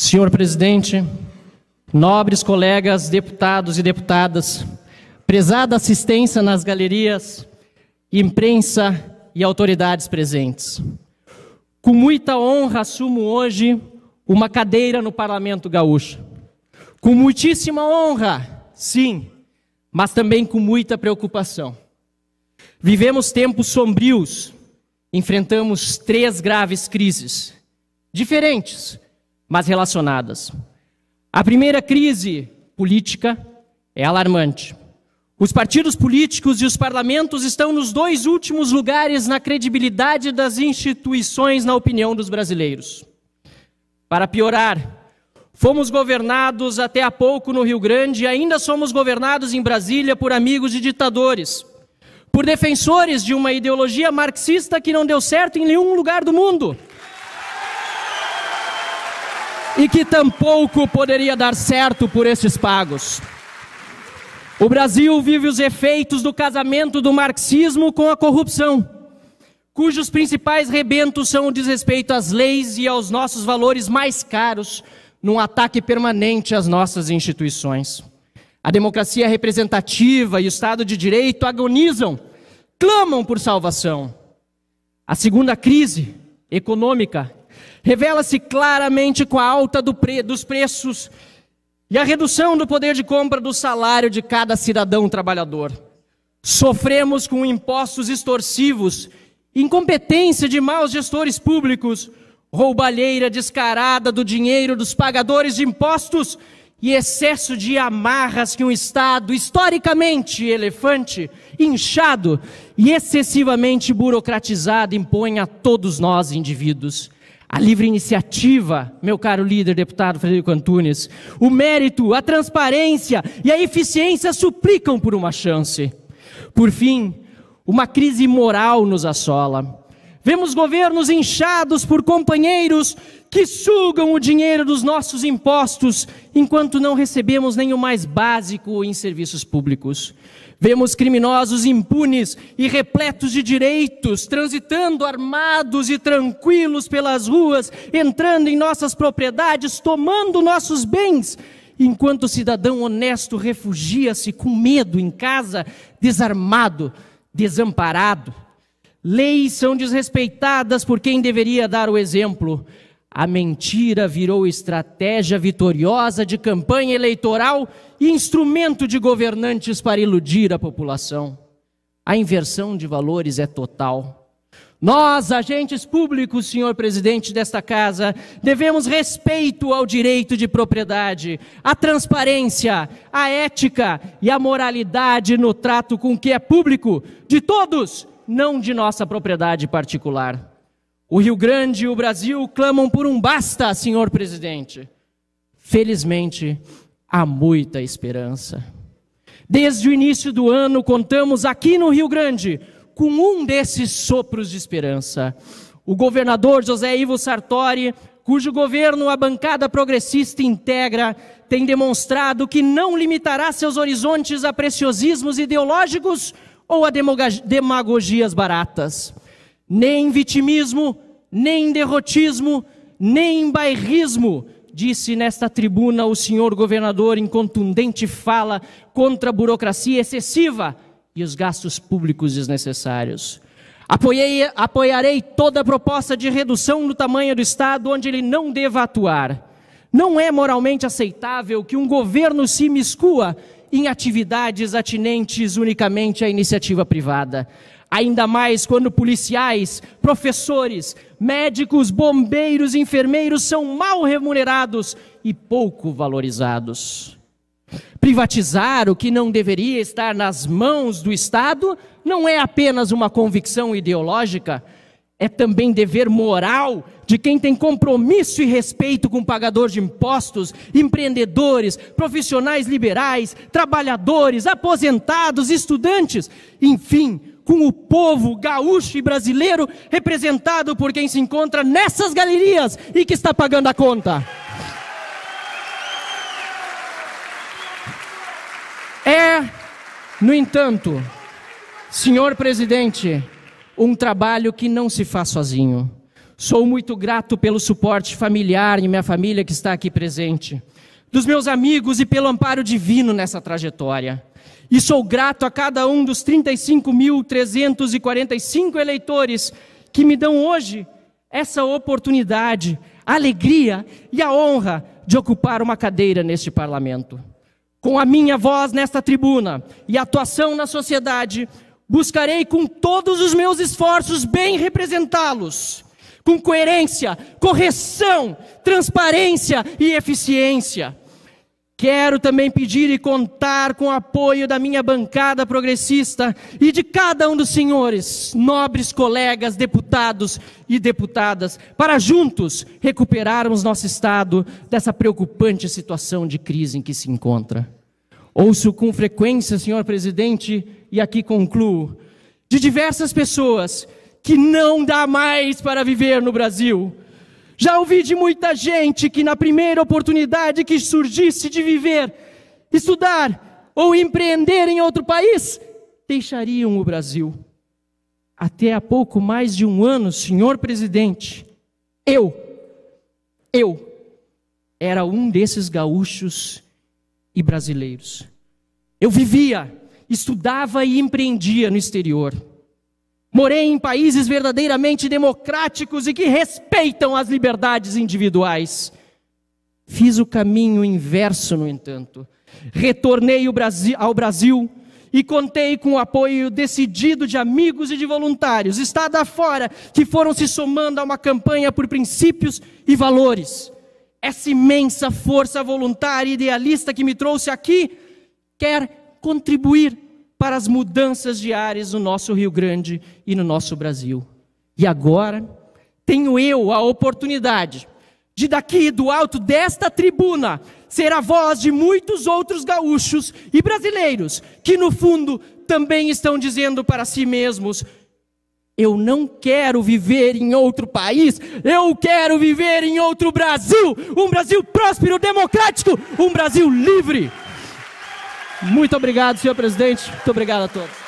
Senhor presidente, nobres colegas, deputados e deputadas, prezada assistência nas galerias, imprensa e autoridades presentes. Com muita honra assumo hoje uma cadeira no Parlamento Gaúcho. Com muitíssima honra, sim, mas também com muita preocupação. Vivemos tempos sombrios, enfrentamos três graves crises, diferentes, mas relacionadas. A primeira crise política é alarmante. Os partidos políticos e os parlamentos estão nos dois últimos lugares na credibilidade das instituições na opinião dos brasileiros. Para piorar, fomos governados até há pouco no Rio Grande e ainda somos governados em Brasília por amigos de ditadores, por defensores de uma ideologia marxista que não deu certo em nenhum lugar do mundo e que tampouco poderia dar certo por estes pagos. O Brasil vive os efeitos do casamento do marxismo com a corrupção, cujos principais rebentos são o desrespeito às leis e aos nossos valores mais caros, num ataque permanente às nossas instituições. A democracia representativa e o Estado de Direito agonizam, clamam por salvação. A segunda crise econômica revela-se claramente com a alta dos preços e a redução do poder de compra do salário de cada cidadão trabalhador. Sofremos com impostos extorsivos, incompetência de maus gestores públicos, roubalheira descarada do dinheiro dos pagadores de impostos e excesso de amarras que um Estado historicamente elefante, inchado e excessivamente burocratizado impõe a todos nós, indivíduos. A livre iniciativa, meu caro líder, deputado Frederico Antunes, o mérito, a transparência e a eficiência suplicam por uma chance. Por fim, uma crise moral nos assola. Vemos governos inchados por companheiros que sugam o dinheiro dos nossos impostos, enquanto não recebemos nem o mais básico em serviços públicos. Vemos criminosos impunes e repletos de direitos, transitando armados e tranquilos pelas ruas, entrando em nossas propriedades, tomando nossos bens, enquanto o cidadão honesto refugia-se com medo em casa, desarmado, desamparado. Leis são desrespeitadas por quem deveria dar o exemplo. A mentira virou estratégia vitoriosa de campanha eleitoral e instrumento de governantes para iludir a população. A inversão de valores é total. Nós, agentes públicos, senhor presidente desta casa, devemos respeito ao direito de propriedade, à transparência, à ética e à moralidade no trato com o que é público, de todos, não de nossa propriedade particular. O Rio Grande e o Brasil clamam por um basta, senhor presidente. Felizmente, há muita esperança. Desde o início do ano, contamos aqui no Rio Grande com um desses sopros de esperança. O governador José Ivo Sartori, cujo governo a bancada progressista integra, tem demonstrado que não limitará seus horizontes a preciosismos ideológicos ou a demagogias baratas. Nem vitimismo, nem derrotismo, nem bairrismo, disse nesta tribuna o senhor governador em contundente fala contra a burocracia excessiva e os gastos públicos desnecessários. Apoiarei toda a proposta de redução do tamanho do Estado onde ele não deva atuar. Não é moralmente aceitável que um governo se miscua em atividades atinentes unicamente à iniciativa privada, ainda mais quando policiais, professores, médicos, bombeiros e enfermeiros são mal remunerados e pouco valorizados. Privatizar o que não deveria estar nas mãos do Estado não é apenas uma convicção ideológica, é também dever moral de quem tem compromisso e respeito com o pagador de impostos, empreendedores, profissionais liberais, trabalhadores, aposentados, estudantes, enfim, com o povo gaúcho e brasileiro representado por quem se encontra nessas galerias e que está pagando a conta. É, no entanto, senhor presidente, um trabalho que não se faz sozinho. Sou muito grato pelo suporte familiar e minha família que está aqui presente, dos meus amigos e pelo amparo divino nessa trajetória. E sou grato a cada um dos 35.345 eleitores que me dão hoje essa oportunidade, a alegria e a honra de ocupar uma cadeira neste parlamento. Com a minha voz nesta tribuna e atuação na sociedade, buscarei com todos os meus esforços bem representá-los, com coerência, correção, transparência e eficiência. Quero também pedir e contar com o apoio da minha bancada progressista e de cada um dos senhores, nobres colegas, deputados e deputadas, para juntos recuperarmos nosso Estado dessa preocupante situação de crise em que se encontra. Ouço com frequência, senhor presidente, e aqui concluo, de diversas pessoas que não dá mais para viver no Brasil. Já ouvi de muita gente que na primeira oportunidade que surgisse de viver, estudar ou empreender em outro país, deixariam o Brasil. Até há pouco mais de um ano, senhor presidente, eu era um desses gaúchos e brasileiros. Eu vivia, estudava e empreendia no exterior. Morei em países verdadeiramente democráticos e que respeitam as liberdades individuais. Fiz o caminho inverso, no entanto. Retornei ao Brasil e contei com o apoio decidido de amigos e de voluntários, estado afora, que foram se somando a uma campanha por princípios e valores. Essa imensa força voluntária e idealista que me trouxe aqui quer contribuir para as mudanças diárias no nosso Rio Grande e no nosso Brasil. E agora, tenho eu a oportunidade de daqui, do alto desta tribuna, ser a voz de muitos outros gaúchos e brasileiros, que no fundo também estão dizendo para si mesmos: eu não quero viver em outro país, eu quero viver em outro Brasil, um Brasil próspero, democrático, um Brasil livre. Muito obrigado, senhor presidente. Muito obrigado a todos.